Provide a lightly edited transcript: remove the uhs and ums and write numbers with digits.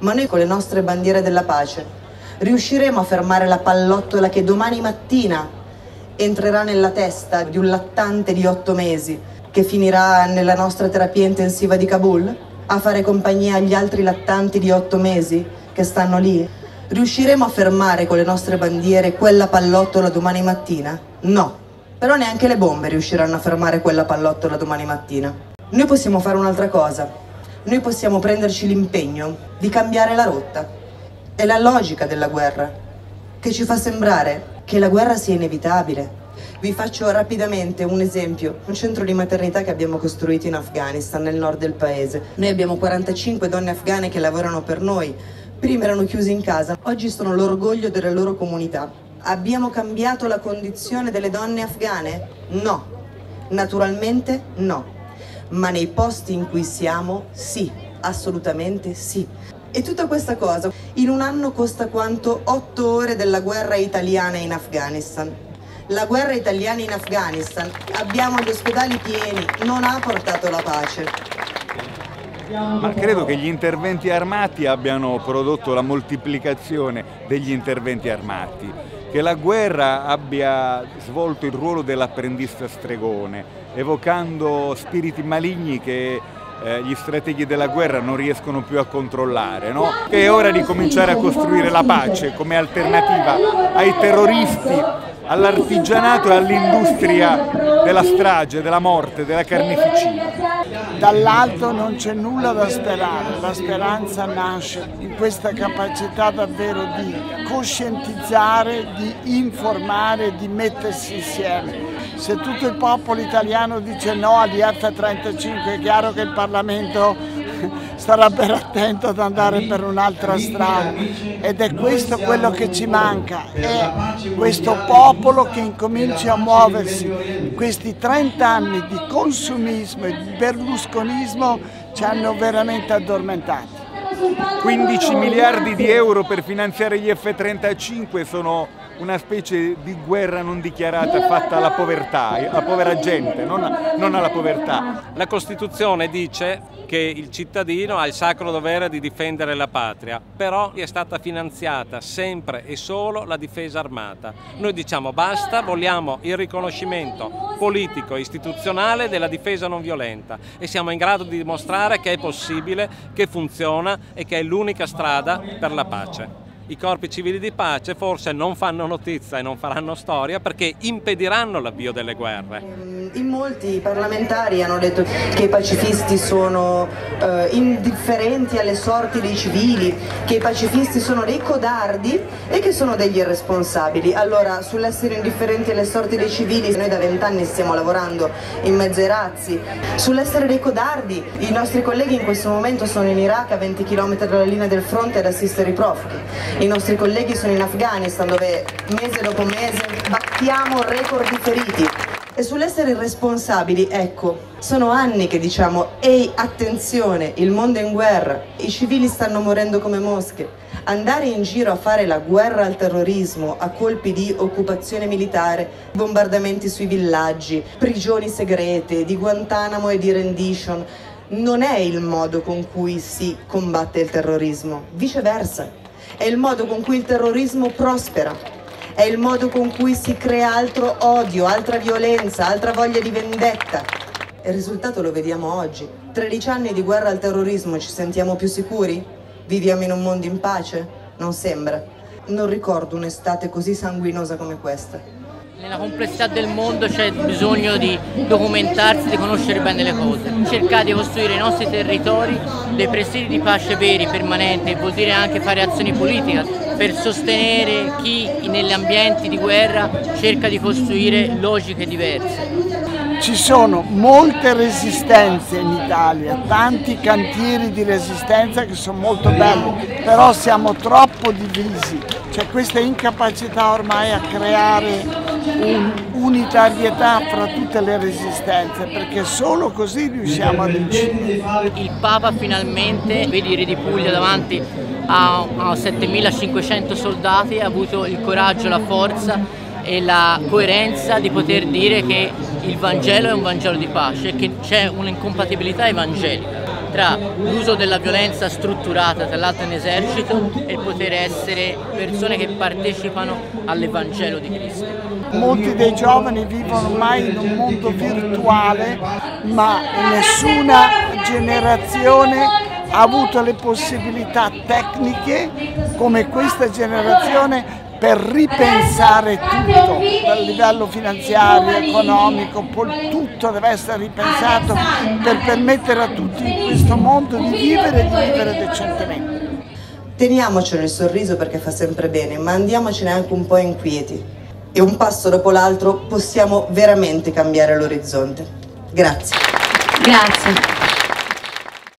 ma noi con le nostre bandiere della pace riusciremo a fermare la pallottola che domani mattina entrerà nella testa di un lattante di 8 mesi che finirà nella nostra terapia intensiva di Kabul a fare compagnia agli altri lattanti di 8 mesi che stanno lì? Riusciremo a fermare con le nostre bandiere quella pallottola domani mattina? No, però neanche le bombe riusciranno a fermare quella pallottola domani mattina. Noi possiamo fare un'altra cosa. Noi possiamo prenderci l'impegno di cambiare la rotta. È la logica della guerra che ci fa sembrare che la guerra sia inevitabile. Vi faccio rapidamente un esempio. Un centro di maternità che abbiamo costruito in Afghanistan, nel nord del paese. Noi abbiamo 45 donne afghane che lavorano per noi. Prima erano chiuse in casa, oggi sono l'orgoglio della loro comunità. Abbiamo cambiato la condizione delle donne afghane? No, naturalmente no. Ma nei posti in cui siamo, sì, assolutamente sì. E tutta questa cosa in un anno costa quanto 8 ore della guerra italiana in Afghanistan. La guerra italiana in Afghanistan, abbiamo gli ospedali pieni, non ha portato la pace. Ma credo che gli interventi armati abbiano prodotto la moltiplicazione degli interventi armati, che la guerra abbia svolto il ruolo dell'apprendista stregone, evocando spiriti maligni che gli strateghi della guerra non riescono più a controllare, no? È ora di cominciare a costruire la pace come alternativa ai terroristi, all'artigianato e all'industria della strage, della morte, della carneficina. Dall'alto non c'è nulla da sperare, la speranza nasce in questa capacità davvero di coscientizzare, di informare, di mettersi insieme. Se tutto il popolo italiano dice no agli F-35 è chiaro che il Parlamento starà ben attento ad andare per un'altra strada ed è questo quello che ci manca, è questo popolo che incomincia a muoversi. Questi 30 anni di consumismo e di berlusconismo ci hanno veramente addormentati. 15 miliardi di euro per finanziare gli F-35 sono una specie di guerra non dichiarata fatta alla povertà, alla povera gente, non alla povertà. La Costituzione dice che il cittadino ha il sacro dovere di difendere la patria, però è stata finanziata sempre e solo la difesa armata. Noi diciamo basta, vogliamo il riconoscimento politico e istituzionale della difesa non violenta e siamo in grado di dimostrare che è possibile, che funziona e che è l'unica strada per la pace. I corpi civili di pace forse non fanno notizia e non faranno storia perché impediranno l'avvio delle guerre. In molti parlamentari hanno detto che i pacifisti sono indifferenti alle sorti dei civili, che i pacifisti sono dei codardi e che sono degli irresponsabili. Allora, sull'essere indifferenti alle sorti dei civili, noi da 20 anni stiamo lavorando in mezzo ai razzi. Sull'essere dei codardi, i nostri colleghi in questo momento sono in Iraq a 20 km dalla linea del fronte ad assistere i profughi. I nostri colleghi sono in Afghanistan dove mese dopo mese battiamo record di feriti. E sull'essere irresponsabili, ecco, sono anni che diciamo ehi, attenzione, il mondo è in guerra, i civili stanno morendo come mosche. Andare in giro a fare la guerra al terrorismo a colpi di occupazione militare, bombardamenti sui villaggi, prigioni segrete di Guantanamo e di Rendition, non è il modo con cui si combatte il terrorismo, viceversa. È il modo con cui il terrorismo prospera, è il modo con cui si crea altro odio, altra violenza, altra voglia di vendetta. Il risultato lo vediamo oggi. 13 anni di guerra al terrorismo, ci sentiamo più sicuri? Viviamo in un mondo in pace? Non sembra. Non ricordo un'estate così sanguinosa come questa. Nella complessità del mondo c'è bisogno di documentarsi, di conoscere bene le cose. Cercare di costruire i nostri territori dei presidi di pace veri, permanenti, vuol dire anche fare azioni politiche per sostenere chi negli ambienti di guerra cerca di costruire logiche diverse. Ci sono molte resistenze in Italia, tanti cantieri di resistenza che sono molto belli, però siamo troppo divisi, c'è questa incapacità ormai a creare un'unitarietà fra tutte le resistenze, perché solo così riusciamo a vincere. Il Papa finalmente, vedere di Puglia davanti a 7.500 soldati, ha avuto il coraggio, la forza e la coerenza di poter dire che il Vangelo è un Vangelo di pace, che c'è un'incompatibilità evangelica. tra l'uso della violenza strutturata dall'alto in esercito e il poter essere persone che partecipano all'Evangelo di Cristo. Molti dei giovani vivono ormai in un mondo virtuale, ma nessuna generazione ha avuto le possibilità tecniche come questa generazione per ripensare tutto, dal livello finanziario, economico, tutto deve essere ripensato per permettere a tutti in questo mondo di vivere decentemente. Teniamocene il sorriso perché fa sempre bene, ma andiamocene anche un po' inquieti e un passo dopo l'altro possiamo veramente cambiare l'orizzonte. Grazie. Grazie.